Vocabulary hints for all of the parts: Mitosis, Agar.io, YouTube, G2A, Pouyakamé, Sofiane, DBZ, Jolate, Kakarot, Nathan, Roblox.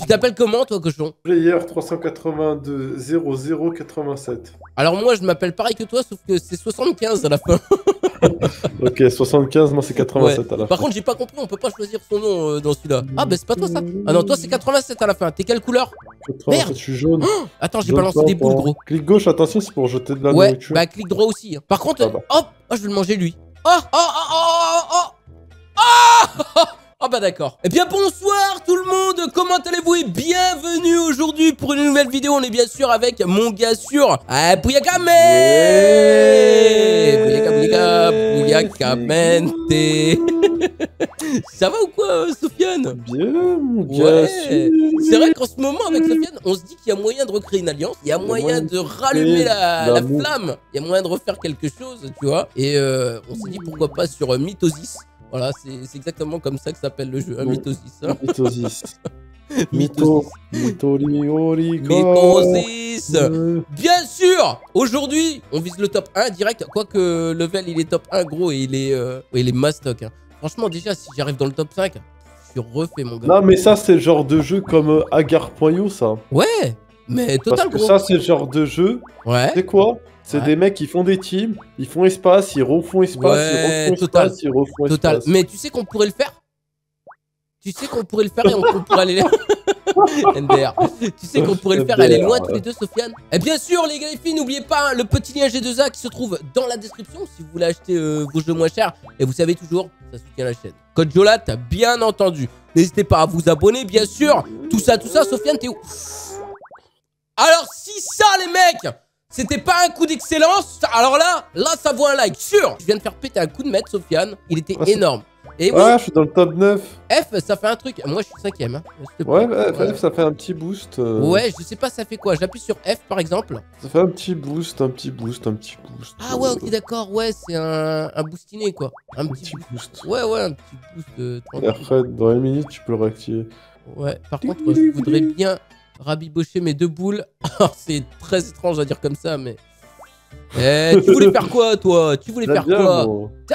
Tu t'appelles comment toi, cochon? Player 382 0087. Alors moi je m'appelle pareil que toi, sauf que c'est 75 à la fin. Ok, 75, moi c'est 87 ouais. À la Par contre j'ai pas compris, on peut pas choisir son nom dans celui-là. Ah bah c'est pas toi ça. Ah non, toi c'est 87 à la fin, t'es quelle couleur? 87, merde, je suis jaune. Oh attends, j'ai balancé des boules gros. Clic gauche, attention, c'est pour jeter de la nourriture. Ouais, bah clic droit aussi. Par contre, hop, je vais le manger lui. Oh bah d'accord. Eh bien bonsoir tout le monde, comment allez-vous et bienvenue aujourd'hui pour une nouvelle vidéo. On est bien sûr avec mon gars sûr Pouyakamé. Pouyakamé. Ça va ou quoi Sofiane? Bien mon gars sûr. C'est vrai qu'en ce moment avec Sofiane, on se dit qu'il y a moyen de recréer une alliance. Il y a moyen de rallumer la flamme. Il y a moyen de refaire quelque chose, tu vois. Et on s'est dit pourquoi pas sur Mitosis. Voilà, c'est exactement comme ça que s'appelle le jeu, hein, Mitosis. Hein. Mitosis. Mitosis. Bien sûr. Aujourd'hui, on vise le top 1 direct. Quoique level, il est top 1 gros et il est mastoc. Hein. Franchement, déjà, si j'arrive dans le top 5, je refais mon gars. Non, mais ça, c'est le genre de jeu comme Agar.io, ça. Ouais, mais total gros. Ça, c'est le genre de jeu. Ouais. C'est quoi? C'est des mecs qui font des teams, ils font espace, ils refont espace, ils refont espace, ils refont espace. Mais tu sais qu'on pourrait le faire? Tu sais qu'on pourrait le faire et on pourrait aller NDR. Tu sais qu'on pourrait le faire, aller loin tous les deux, Sofiane. Et bien sûr, les gars et filles, n'oubliez pas le petit lien G2A qui se trouve dans la description si vous voulez acheter vos jeux moins chers. Et vous savez toujours, ça soutient la chaîne. Code Jolate, bien entendu. N'hésitez pas à vous abonner, bien sûr. Tout ça, Sofiane, t'es où? Alors, si ça, les mecs, c'était pas un coup d'excellence, alors là ça vaut un like, sûr. Je viens de faire péter un coup de maître, Sofiane, il était énorme. Et ouais, je suis dans le top 9. F, ça fait un truc, moi je suis 5ème. Hein. Ouais, bah, F, ça fait un petit boost. Ouais, je sais pas, ça fait quoi? J'appuie sur F par exemple. Ça fait un petit boost, un petit boost, un petit boost. Ah ouais, ok, d'accord, ouais, c'est un boostiné quoi. Un petit boost. Ouais, ouais, un petit boost. Après, dans une minute, tu peux le réactiver. Ouais, par contre, je voudrais bien rabibocher mes deux boules. C'est très étrange à dire comme ça, mais... Eh, tu voulais faire quoi, toi? Tu voulais faire quoi?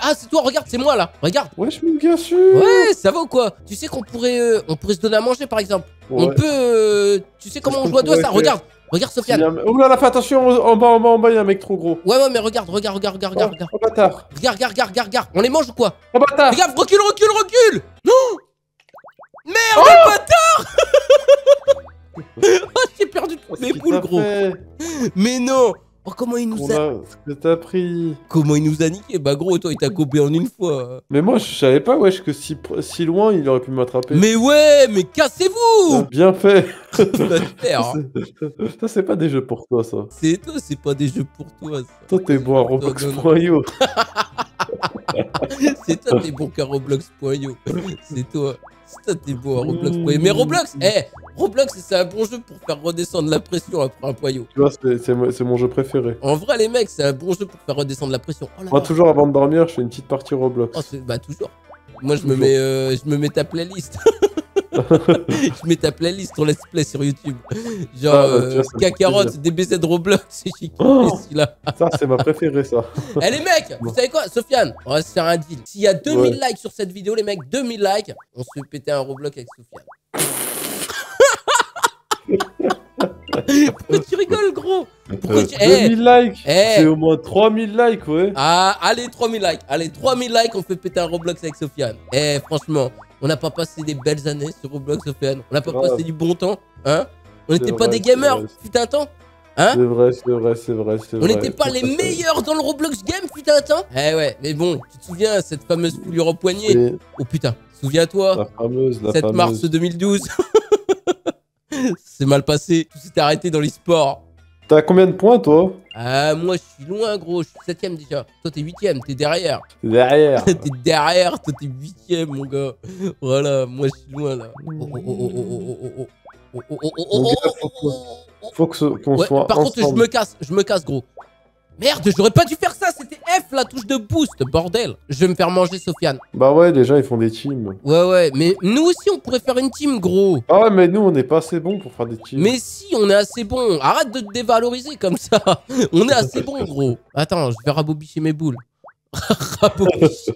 Ah, c'est toi, regarde, c'est moi, là. Regarde. Wesh, mon gars sûr. Ouais, ça va ou quoi? Tu sais qu'on pourrait... on pourrait se donner à manger, par exemple. Ouais. On peut... tu sais comment on joue à deux, ça? Regarde. Regarde, Sofiane. Oh là là, fais attention, en bas, il y a un mec trop gros. Ouais, ouais, mais regarde. Oh, bâtard. Regarde. On les mange ou quoi? Oh, bâtard. Regarde, recule. Non. Merde, le bâtard. Oh, j'ai perdu toutes mes boules, gros. Mais non. Oh, comment il nous a... Ce que t'as pris. Comment il nous a niqué? Bah, gros, toi, il t'a coupé en une fois. Mais moi, je savais pas, wesh, que si loin, il aurait pu m'attraper. Mais ouais, mais cassez-vous. Bien fait. Ça, c'est pas des jeux pour toi, ça. C'est toi, c'est pas des jeux pour toi, ça. Toi, t'es bon à Roblox.io. C'est toi, t'es bon qu'à Roblox.io. C'est toi. Putain, t'es beau à Roblox. Mais Roblox, Roblox, c'est un bon jeu pour faire redescendre la pression après un poyau. Tu vois, c'est mon jeu préféré. En vrai, les mecs, c'est un bon jeu pour faire redescendre la pression. Oh là, moi, toujours avant de dormir, je fais une petite partie Roblox. Oh, bah, toujours. Moi, je me mets ta playlist. Je mets ta playlist, ton let's play sur YouTube. Genre, Kakarot, DBZ Roblox, j'ai kiffé celui-là. Ça, c'est ma préférée, ça. Eh, les mecs, vous savez quoi, Sofiane, on va se faire un deal. S'il y a 2000 likes sur cette vidéo, les mecs, 2000 likes, on se pétait un Roblox avec Sofiane. Pourquoi tu rigoles, gros? Pourquoi tu... 2000 likes, c'est au moins 3000 likes, ouais. Ah, allez, 3000 likes. Allez, 3000 likes, on fait péter un Roblox avec Sofiane. Eh, franchement... On n'a pas passé des belles années sur Roblox, Sofiane. On n'a pas passé du bon temps, hein. On n'était pas des gamers, fut un temps, hein. C'est vrai, c'est vrai, c'est vrai, c'est vrai. On n'était pas les meilleurs dans le Roblox game, fut un temps. Eh ouais, mais bon, tu te souviens, cette fameuse coulure au poignet. Oh putain, souviens-toi. La fameuse, la 7 mars 2012. C'est mal passé, tout s'est arrêté dans l'e-sport. T'as combien de points, toi? Ah, moi, je suis loin, gros. Je suis 7ème déjà. Toi, t'es 8ème, t'es derrière. T'es derrière, toi, t'es 8ème, mon gars. Voilà, moi, je suis loin, là. Faut qu'on soit. Par contre, je me casse, gros. Merde, j'aurais pas dû faire ça. C'était F, la touche de boost, bordel. Je vais me faire manger, Sofiane. Bah ouais, déjà, ils font des teams. Ouais, ouais, mais nous aussi, on pourrait faire une team, gros. Ah ouais, mais nous, on n'est pas assez bon pour faire des teams. Mais si, on est assez bon. Arrête de te dévaloriser comme ça. On est assez bon, gros. Attends, je vais rabobicher mes boules. Rabouché.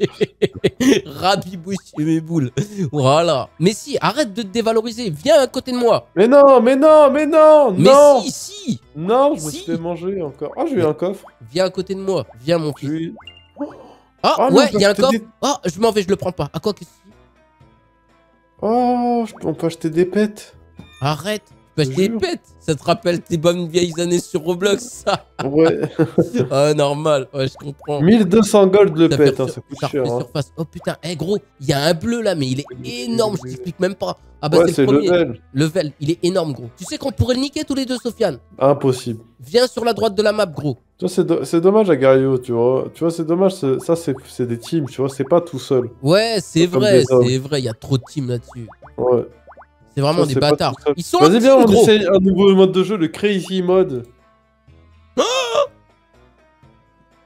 Rabibouché mes boules. Voilà. Mais si, arrête de te dévaloriser. Viens à côté de moi. Mais non, mais non, mais non. Mais non. Si, si. Non, je si. Vais manger encore. Ah, j'ai eu un coffre. Viens à côté de moi. Viens, mon fils. Vais... Ah, oh, ouais, il y a un coffre. Des... Ah, je m'en vais, je le prends pas. À quoi que si. Oh, on peut acheter des pets. Arrête. Bah, je pète. Ça te rappelle tes bonnes vieilles années sur Roblox, ça? Ouais. Ah, normal. Ouais, je comprends. 1200 gold le pète, hein, ça coûte cher. Hein. Oh putain, eh hey, gros, il y a un bleu là, mais il est énorme, je t'explique même pas. Ah bah ouais, c'est le premier. Level. Level, il est énorme, gros. Tu sais qu'on pourrait le niquer tous les deux, Sofiane? Impossible. Viens sur la droite de la map, gros. Tu vois, c'est dommage, Agar.io, tu vois. Tu vois, c'est dommage, ça, c'est des teams, tu vois, c'est pas tout seul. Ouais, c'est vrai, c'est vrai, il y a trop de teams là-dessus. Ouais. C'est vraiment ça, des bâtards. Ils sont. Vas-y, bien, on essaye un nouveau mode de jeu, le Crazy Mode. Ah,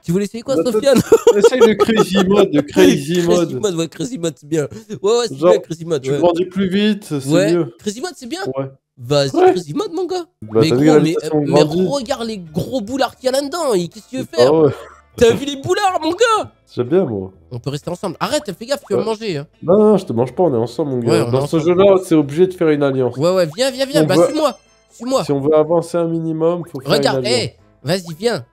tu voulais essayer quoi, Sofiane? Essaye le Crazy Mode, le Crazy Mode. Crazy Mode, ouais, Crazy Mode, c'est bien. Ouais, ouais, c'est bien, Crazy Mode. Tu grandis plus vite, c'est mieux. Crazy Mode, c'est bien. Ouais. Vas-y, Crazy Mode, mon gars. Bah, mais gros, mais regarde les gros boulards qu'il y a là-dedans. Qu'est-ce que tu veux faire? T'as vu les boulards, mon gars? J'aime bien, moi. On peut rester ensemble. Arrête, fais gaffe, tu vas me manger. Hein. Non, non, je te mange pas, on est ensemble, mon gars. Ouais, dans ce jeu-là, c'est obligé de faire une alliance. Ouais, ouais, viens, viens, viens. Bah, suis-moi. Suis-moi. Si on veut avancer un minimum, faut faire une alliance. Regarde, hé, vas-y, viens.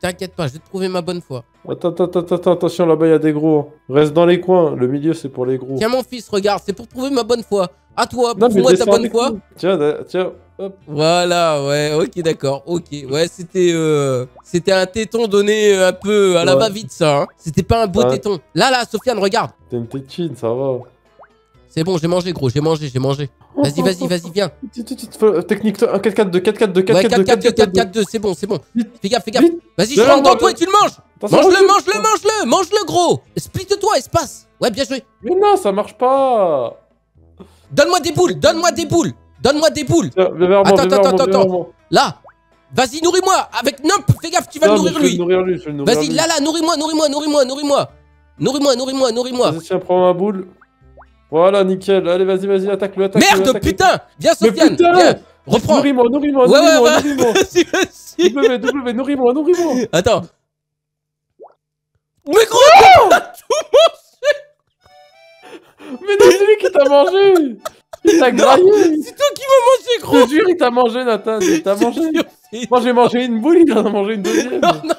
T'inquiète pas, je vais te prouver ma bonne foi. Attends, attends, attends, attention, là-bas, il y a des gros. Reste dans les coins, le milieu, c'est pour les gros. Tiens, mon fils, regarde, c'est pour prouver ma bonne foi. À toi, prouve-moi ta bonne foi. Tiens, tiens. Hop. Voilà, ouais, ok, d'accord, ok. Ouais, c'était un téton donné un peu à la va-vite, ça. Hein. C'était pas un beau téton. Là, là, Sofiane, regarde. T'es une tétine, ça va. C'est bon, j'ai mangé, gros, j'ai mangé, j'ai mangé. Vas-y, vas-y, vas-y, viens. Technique, un 4-4-2, c'est bon, c'est bon. Fais gaffe, fais gaffe. Vas-y, je rentre dans toi et tu le manges. Mange-le, mange-le, mange-le, mange-le, gros. Split-toi, espace. Ouais, bien joué. Mais non, ça marche pas. Donne-moi des boules, donne-moi des boules. Donne-moi des boules. Attends. Là. Vas-y, nourris-moi. Avec Nump, fais gaffe, tu vas le nourrir lui. Vas-y, là, là, nourris-moi, nourris-moi, nourris-moi, nourris-moi. Nourris-moi, nourris-moi, nourris-moi. Tiens, prends ma boule. Voilà, nickel. Allez, vas-y, vas-y, attaque-le, attaque-le. Merde, putain. Viens, Sofiane. Viens. Reprends. Nourris-moi, nourris-moi, nourris-moi, nourris-moi. Vas-y, vas-y. W, nourris-moi, nourris-moi. Attends. Mais gros, t'as tout mangé. Mais non, c'est lui qui t'a mangé. Il t'a graillé! C'est toi qui m'as mangé, gros! Je te jure, il t'a mangé, Nathan! Il t'a mangé! Moi, j'ai mangé une boule, il en a mangé une deuxième! Non, non!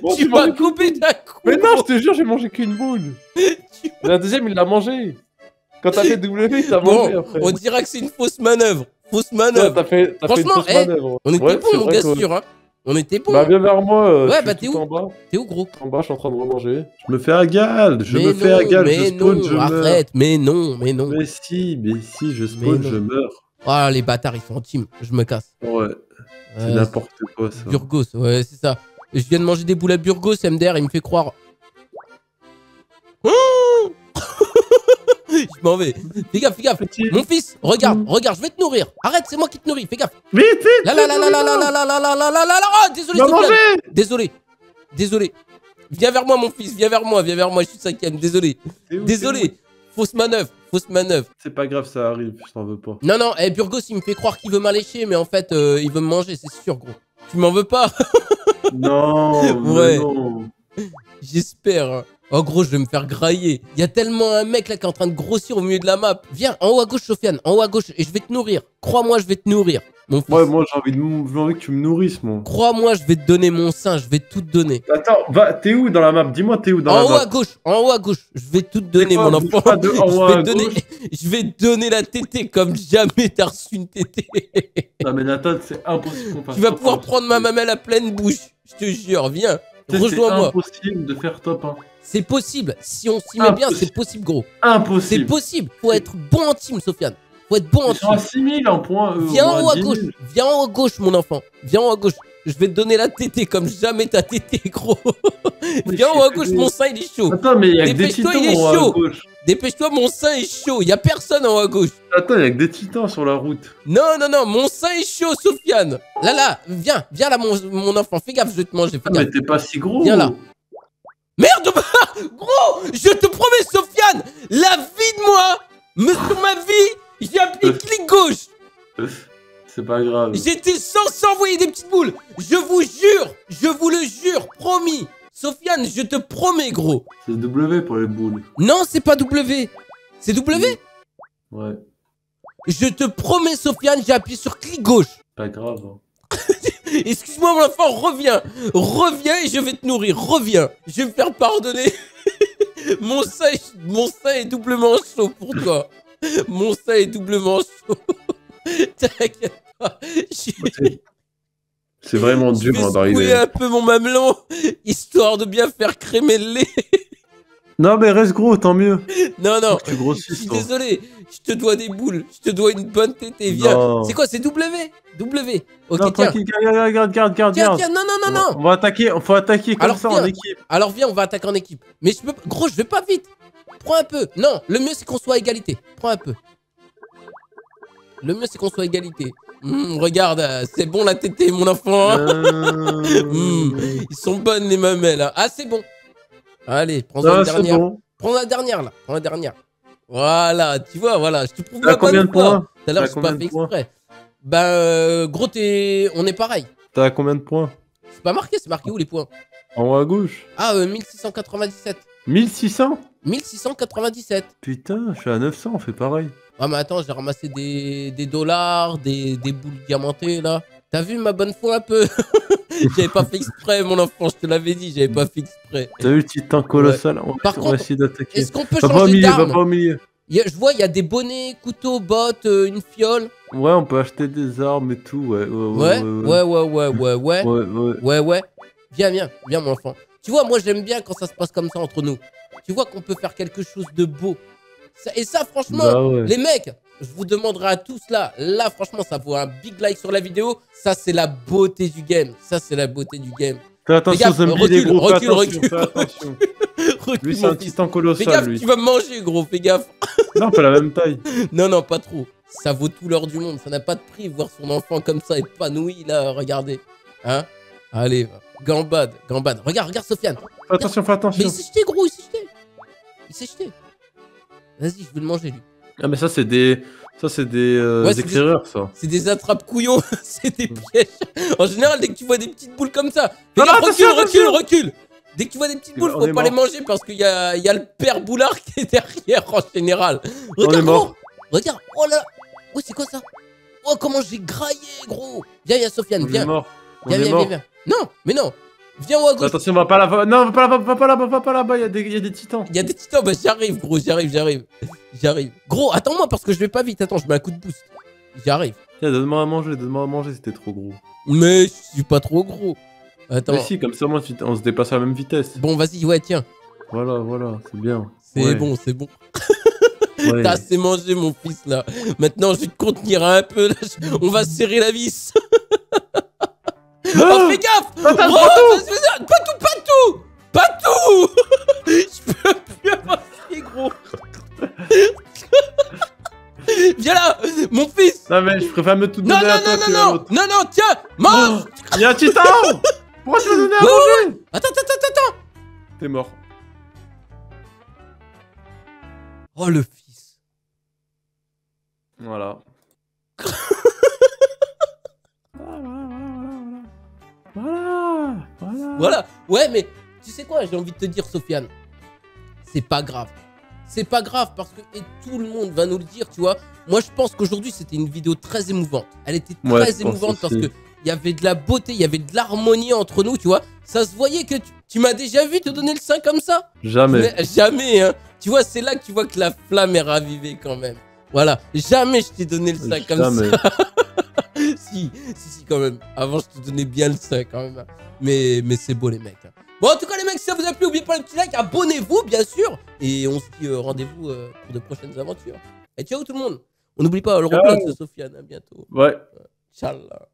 Bon, tu m'as coupé d'un coup! Mais non, je te jure, j'ai mangé qu'une boule! La deuxième, il l'a mangé! Quand t'as fait W, il t'a mangé après! On dira que c'est une fausse manœuvre! Fausse manœuvre! Ouais, franchement, on était bon, mon gars, sûr, hein! On était bon! Bah, viens vers moi! Ouais, bah, t'es où? T'es où, gros? En bas, je suis en train de remanger! Je me fais agal! Je me fais agal! Je spawn, je meurs! Arrête! Mais non, mais non! Mais si, je spawn, je meurs! Ah, les bâtards, ils sont en team! Je me casse! Ouais! C'est n'importe quoi, ça! Burgos, ouais, c'est ça! Je viens de manger des boules à Burgos, MDR, il me fait croire! Je m'en vais. Fais gaffe, fais gaffe. Mon fils, regarde, regarde, je vais te nourrir. Arrête, c'est moi qui te nourris. Fais gaffe. Vite, vite. Là, là, là, là, là, là, là, là, là, là, là, là. Oh, désolé, désolé. Désolé. Viens vers moi, mon fils. Viens vers moi, viens vers moi. Je suis cinquième. Désolé. Désolé. Fausse manœuvre, fausse manœuvre. C'est pas grave, ça arrive. Je t'en veux pas. Non, non. Eh, Burgos, il me fait croire qu'il veut m'allécher, mais en fait, il veut me manger, c'est sûr, gros. Tu m'en veux pas? Non. Ouais. J'espère. Oh gros, je vais me faire grailler. Il y a tellement un mec là qui est en train de grossir au milieu de la map. Viens, en haut à gauche, Sofiane, en haut à gauche, et je vais te nourrir. Crois-moi, je vais te nourrir. Mon fils. Ouais, moi j'ai envie que tu me nourrisses, moi. Crois-moi, je vais te donner mon sein, je vais tout te donner. Attends, t'es où dans la map? Dis-moi, t'es où dans la map? En haut à gauche, en haut à gauche. Je vais tout te donner, mon enfant. Je vais te donner la tétée comme jamais t'as reçu une tétée. Non mais Nathan, c'est impossible. Tu vas pouvoir prendre ma mamelle à pleine bouche. Je te jure, viens. Rejoins-moi. C'est impossible de faire top 1. C'est possible, si on s'y met bien, c'est possible, gros. Impossible. C'est possible, faut être bon en team, Sofiane. Faut être bon en team. 6000 en point. Viens en haut à gauche, viens en haut à gauche, mon enfant. Viens en haut à gauche. Je vais te donner la tétée comme jamais t'as tété, gros. Viens en haut à gauche, mon sein il est chaud. Attends, mais il y a que des titans en haut à gauche. Dépêche-toi, mon sein est chaud. Il y a personne en haut à gauche. Attends, il y a que des titans sur la route. Non, non, non, mon sein est chaud, Sofiane. Là, là, viens, viens là, mon enfant. Fais gaffe, je vais te manger. Mais t'es pas si gros. Viens là. Merde, gros, je te promets, Sofiane, la vie de moi, sur ma vie, j'ai appuyé clic gauche. C'est pas grave. J'étais censé envoyer des petites boules. Je vous jure, je vous le jure, promis. Sofiane, je te promets, gros. C'est W pour les boules. Non, c'est pas W. C'est W? Ouais. Je te promets, Sofiane, j'ai appuyé sur clic gauche. Pas grave. Hein. Excuse-moi, mon enfant, reviens. Reviens et je vais te nourrir. Reviens. Je vais me faire pardonner. Mon sein est doublement chaud pour toi. Mon sein est doublement chaud. T'inquiète pas. C'est vraiment dur d'arriver. Je vais secouer un peu mon mamelon, histoire de bien faire crémer le lait. Non mais reste gros, tant mieux. Non, non, tu grossisses, je suis désolé, je te dois des boules, je te dois une bonne tétée, viens. C'est quoi, c'est W? W, ok, non, tiens. Regarde, non. On va attaquer comme alors, ça, viens. En équipe. Alors viens, on va attaquer en équipe. Mais je peux... Gros, je vais pas vite. Prends un peu. Non, le mieux c'est qu'on soit à égalité. Prends un peu. Le mieux c'est qu'on soit à égalité. Regarde, c'est bon la tétée, mon enfant. Ils sont bonnes les mamelles, hein. Ah, c'est bon. Allez, prends-en la dernière. Bon. Prends la dernière, là. Prends la dernière. Voilà, tu vois, voilà. Je te prouve la bonne ou pas. Tout à l'heure, je suis pas fait exprès. Bah, gros, on est pareil. T'as combien de points? C'est pas marqué, c'est marqué où les points? En haut à gauche. Ah, 1697. 1600? 1697. Putain, je suis à 900, on fait pareil. Ah, mais attends, j'ai ramassé des dollars, des boules diamantées, là. T'as vu ma bonne foi un peu? J'avais pas fait exprès, mon enfant, je te l'avais dit, j'avais pas fait exprès. T'as vu le petit temps colossal, ouais. Par contre, essayer d'attaquer. Est-ce qu'on peut changer d'arme? Je vois, il y a des bonnets, couteaux, bottes, une fiole. Ouais, on peut acheter des armes et tout, ouais. Viens, mon enfant. Tu vois, moi, j'aime bien quand ça se passe comme ça entre nous. Tu vois qu'on peut faire quelque chose de beau. Et ça, franchement, bah ouais. Les mecs, je vous demanderai à tous là, franchement, ça vaut un big like sur la vidéo. Ça, c'est la beauté du game. Ça, c'est la beauté du game. Fais attention, recule. Lui, c'est un petit temps colossal. Fais gaffe, lui. Tu vas me manger, gros, fais gaffe. Non, pas la même taille. Non, pas trop. Ça vaut tout l'or du monde. Ça n'a pas de prix, voir son enfant comme ça épanoui, là, regardez. Hein? Allez, gambade. Regarde, Sofiane. Fais attention. Mais il s'est jeté, gros, il s'est jeté. Vas-y, je vais le manger, lui. Ah, mais ça, c'est des... Ça, c'est des éclaireurs, ça. C'est des attrapes-couillons, c'est des pièges. En général, dès que tu vois des petites boules comme ça... Recule. Dès que tu vois des petites boules, faut pas les manger parce qu'il y a le père boulard qui est derrière, en général. Regarde, oh là là. Oh, c'est quoi, ça? Oh, comment j'ai graillé, gros. Viens, Sofiane, viens. Viens. Non. Viens ou à gauche. Attention, va pas là-bas. Non, va pas là-bas, il y a des titans. Il y a des titans, bah j'arrive, gros, j'arrive. Gros, attends-moi parce que je vais pas vite, attends, je mets un coup de boost. J'arrive. Tiens, donne-moi à manger, c'était trop gros. Mais je suis pas trop gros. Attends. Mais si, comme ça, moi, on se dépasse à la même vitesse. Bon, vas-y, ouais, tiens. Voilà, c'est bien. C'est bon. Ouais. T'as assez mangé, mon fils, là. Maintenant, je vais te contenir un peu, là. On va serrer la vis. Oh, fais gaffe! Pas tout! Je peux plus avancer, gros! Viens là, mon fils! Non, mais je préfère me tout donner à toi que à l'autre. Non, tiens! Mange! Oh, y'a un titan! Pourquoi tu l'as donné à manger? Attends! T'es mort. Oh, le fils. Voilà. Voilà. Ouais, mais tu sais quoi, j'ai envie de te dire, Sofiane, c'est pas grave parce que tout le monde va nous le dire, tu vois. Moi, je pense qu'aujourd'hui, c'était une vidéo très émouvante. Elle était très émouvante parce que il y avait de la beauté, il y avait de l'harmonie entre nous, tu vois. Ça se voyait que tu m'as déjà vu te donner le sein comme ça. Jamais, hein. Tu vois, c'est là que tu vois que la flamme est ravivée quand même. Voilà, jamais je t'ai donné le sein comme ça. Si, quand même. Avant, je te donnais bien le sein, quand même. Mais c'est beau, les mecs. Bon, en tout cas, les mecs, si ça vous a plu, n'oubliez pas le petit like. Abonnez-vous, bien sûr. Et on se dit rendez-vous pour de prochaines aventures. Et ciao, tout le monde. On n'oublie pas le Roblox de Sofiane. À bientôt. Ouais. Ciao.